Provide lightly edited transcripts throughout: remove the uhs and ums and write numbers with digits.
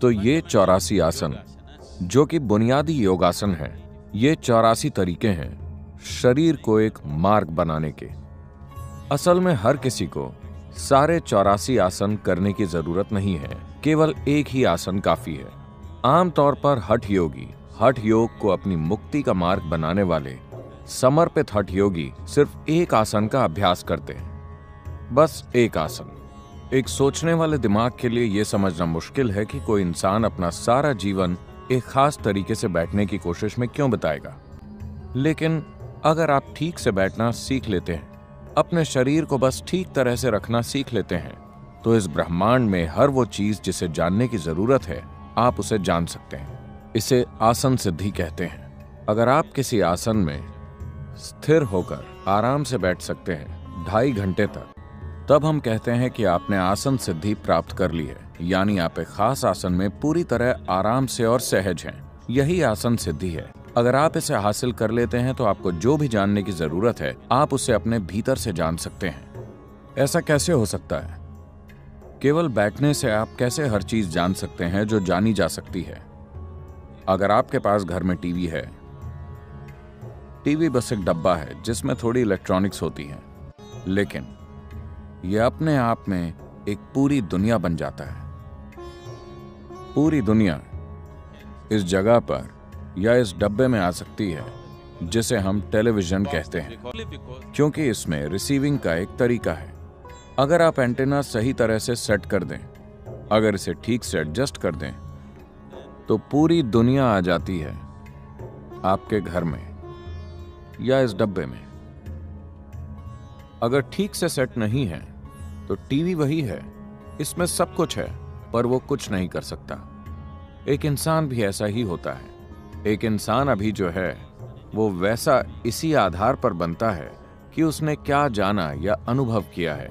तो ये 84 आसन जो कि बुनियादी योगासन है, ये 84 तरीके हैं शरीर को एक मार्ग बनाने के। असल में हर किसी को सारे 84 आसन करने की जरूरत नहीं है, केवल एक ही आसन काफी है। आमतौर पर हठ योगी, हठ योग को अपनी मुक्ति का मार्ग बनाने वाले समर्पित हठ योगी सिर्फ एक आसन का अभ्यास करते हैं, बस एक आसन। एक सोचने वाले दिमाग के लिए यह समझना मुश्किल है कि कोई इंसान अपना सारा जीवन एक खास तरीके से बैठने की कोशिश में क्यों बिताएगा। लेकिन अगर आप ठीक से बैठना सीख लेते हैं, अपने शरीर को बस ठीक तरह से रखना सीख लेते हैं, तो इस ब्रह्मांड में हर वो चीज जिसे जानने की जरूरत है आप उसे जान सकते हैं। इसे आसन सिद्धि कहते हैं। अगर आप किसी आसन में स्थिर होकर आराम से बैठ सकते हैं 2.5 घंटे तक, तब हम कहते हैं कि आपने आसन सिद्धि प्राप्त कर ली है, यानी आप एक खास आसन में पूरी तरह आराम से और सहज हैं। यही आसन सिद्धि है। अगर आप इसे हासिल कर लेते हैं तो आपको जो भी जानने की जरूरत है आप उसे अपने भीतर से जान सकते हैं। ऐसा कैसे हो सकता है? केवल बैठने से आप कैसे हर चीज जान सकते हैं जो जानी जा सकती है? अगर आपके पास घर में टीवी है, टीवी बस एक डब्बा है जिसमें थोड़ी इलेक्ट्रॉनिक्स होती है, लेकिन यह अपने आप में एक पूरी दुनिया बन जाता है। पूरी दुनिया इस जगह पर या इस डब्बे में आ सकती है जिसे हम टेलीविजन कहते हैं, क्योंकि इसमें रिसीविंग का एक तरीका है। अगर आप एंटीना सही तरह से सेट कर दें, अगर इसे ठीक से एडजस्ट कर दें, तो पूरी दुनिया आ जाती है आपके घर में या इस डब्बे में। अगर ठीक से सेट नहीं है तो टीवी वही है, इसमें सब कुछ है, पर वो कुछ नहीं कर सकता। एक इंसान भी ऐसा ही होता है। एक इंसान अभी जो है वो वैसा इसी आधार पर बनता है कि उसने क्या जाना या अनुभव किया है।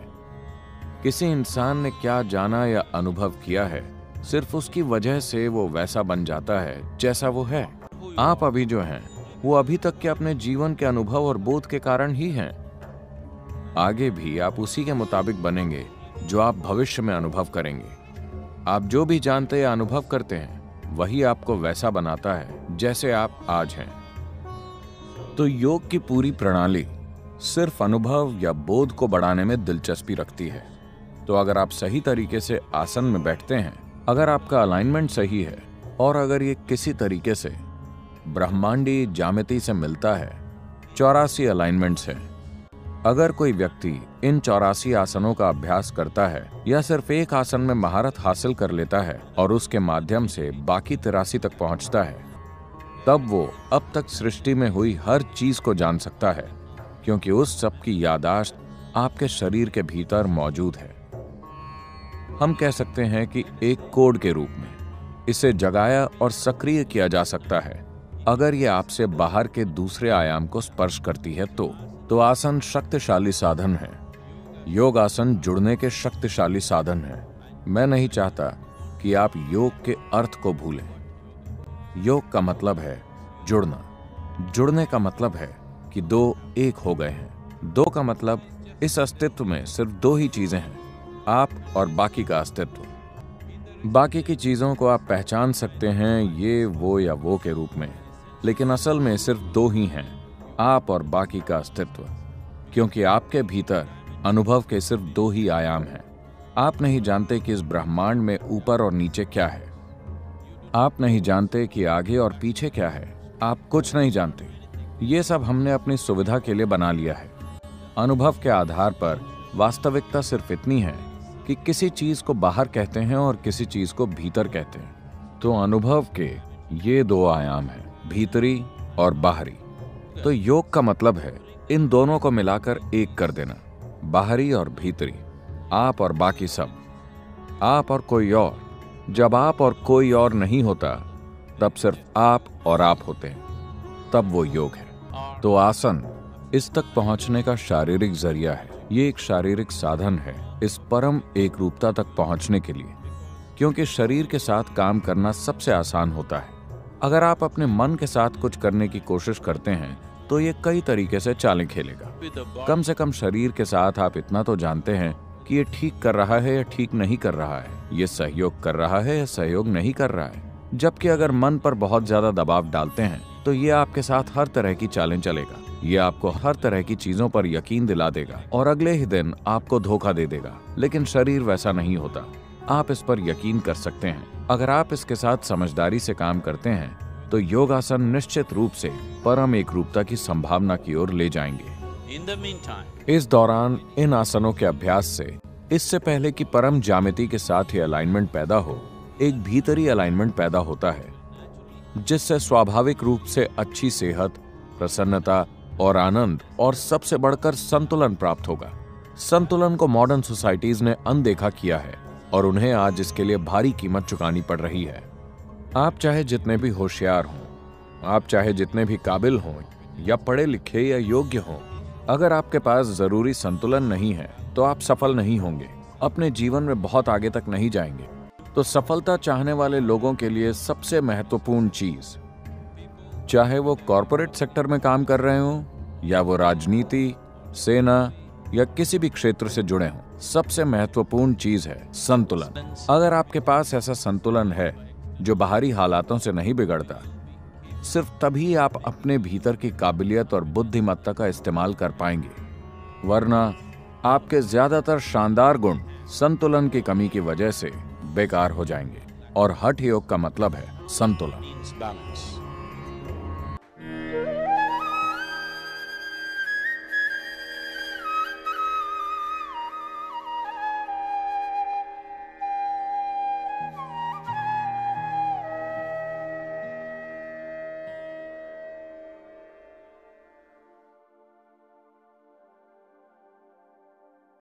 किसी इंसान ने क्या जाना या अनुभव किया है, सिर्फ उसकी वजह से वो वैसा बन जाता है जैसा वो है। आप अभी जो हैं वो अभी तक के अपने जीवन के अनुभव और बोध के कारण ही हैं। आगे भी आप उसी के मुताबिक बनेंगे जो आप भविष्य में अनुभव करेंगे। आप जो भी जानते या अनुभव करते हैं वही आपको वैसा बनाता है जैसे आप आज हैं। तो योग की पूरी प्रणाली सिर्फ अनुभव या बोध को बढ़ाने में दिलचस्पी रखती है। तो अगर आप सही तरीके से आसन में बैठते हैं, अगर आपका अलाइनमेंट सही है और अगर ये किसी तरीके से ब्रह्मांडी ज्यामिति से मिलता है, 84 अलाइनमेंट्स हैं। अगर कोई व्यक्ति इन 84 आसनों का अभ्यास करता है या सिर्फ एक आसन में महारत हासिल कर लेता है और उसके माध्यम से बाकी 83 तक पहुंचता है, तब वो अब तक सृष्टि में हुई हर चीज को जान सकता है, क्योंकि उस सब की यादाश्त आपके शरीर के भीतर मौजूद है। हम कह सकते हैं कि एक कोड के रूप में इसे जगाया और सक्रिय किया जा सकता है अगर ये आपसे बाहर के दूसरे आयाम को स्पर्श करती है। तो आसन शक्तिशाली साधन है। योग आसन जुड़ने के शक्तिशाली साधन है। मैं नहीं चाहता कि आप योग के अर्थ को भूलें। योग का मतलब है जुड़ना। जुड़ने का मतलब है कि दो एक हो गए हैं। दो का मतलब इस अस्तित्व में सिर्फ दो ही चीजें हैं, आप और बाकी का अस्तित्व। बाकी की चीजों को आप पहचान सकते हैं ये, वो या वो के रूप में, लेकिन असल में सिर्फ दो ही हैं, आप और बाकी का अस्तित्व, क्योंकि आपके भीतर अनुभव के सिर्फ दो ही आयाम हैं। आप नहीं जानते कि इस ब्रह्मांड में ऊपर और नीचे क्या है। आप नहीं जानते कि आगे और पीछे क्या है। आप कुछ नहीं जानते। ये सब हमने अपनी सुविधा के लिए बना लिया है। अनुभव के आधार पर वास्तविकता सिर्फ इतनी है कि किसी चीज को बाहर कहते हैं और किसी चीज को भीतर कहते हैं। तो अनुभव के ये दो आयाम हैं, भीतरी और बाहरी। तो योग का मतलब है इन दोनों को मिलाकर एक कर देना, बाहरी और भीतरी, आप और बाकी सब, आप और कोई और। जब आप और कोई और नहीं होता, तब सिर्फ आप और आप होते हैं, तब वो योग है। तो आसन इस तक पहुंचने का शारीरिक जरिया है। ये एक शारीरिक साधन है इस परम एक रूपता तक पहुंचने के लिए, क्योंकि शरीर के साथ काम करना सबसे आसान होता है। अगर आप अपने मन के साथ कुछ करने की कोशिश करते हैं तो ये कई तरीके से चालें खेलेगा। कम से कम शरीर के साथ आप इतना तो जानते हैं कि ये ठीक कर रहा है या ठीक नहीं कर रहा है, ये सहयोग कर रहा है या सहयोग नहीं कर रहा है। जबकि अगर मन पर बहुत ज्यादा दबाव डालते हैं तो ये आपके साथ हर तरह की चालें चलेगा, ये आपको हर तरह की चीजों पर यकीन दिला देगा और अगले ही दिन आपको धोखा दे देगा। लेकिन शरीर वैसा नहीं होता, आप इस पर यकीन कर सकते हैं। अगर आप इसके साथ समझदारी से काम करते हैं तो योगासन निश्चित रूप से परम एक रूपता की संभावना की ओर ले जाएंगे। इस दौरान इन आसनों के अभ्यास से इससे पहले कि परम जामिति के साथ ही अलाइनमेंट पैदा हो, एक भीतरी अलाइनमेंट पैदा होता है जिससे स्वाभाविक रूप से अच्छी सेहत, प्रसन्नता और आनंद और सबसे बढ़कर संतुलन प्राप्त होगा। संतुलन को मॉडर्न सोसाइटीज ने अनदेखा किया है और उन्हें आज इसके लिए भारी कीमत चुकानी पड़ रही है। आप चाहे जितने भी होशियार हों, आप चाहे जितने भी काबिल हों या पढ़े लिखे या योग्य हों, अगर आपके पास जरूरी संतुलन नहीं है तो आप सफल नहीं होंगे, अपने जीवन में बहुत आगे तक नहीं जाएंगे। तो सफलता चाहने वाले लोगों के लिए सबसे महत्वपूर्ण चीज, चाहे वो कॉरपोरेट सेक्टर में काम कर रहे हों या वो राजनीति, सेना या किसी भी क्षेत्र से जुड़े हों, सबसे महत्वपूर्ण चीज है संतुलन। अगर आपके पास ऐसा संतुलन है जो बाहरी हालातों से नहीं बिगड़ता, सिर्फ तभी आप अपने भीतर की काबिलियत और बुद्धिमत्ता का इस्तेमाल कर पाएंगे, वरना आपके ज्यादातर शानदार गुण संतुलन की कमी की वजह से बेकार हो जाएंगे। और हठ योग का मतलब है संतुलन।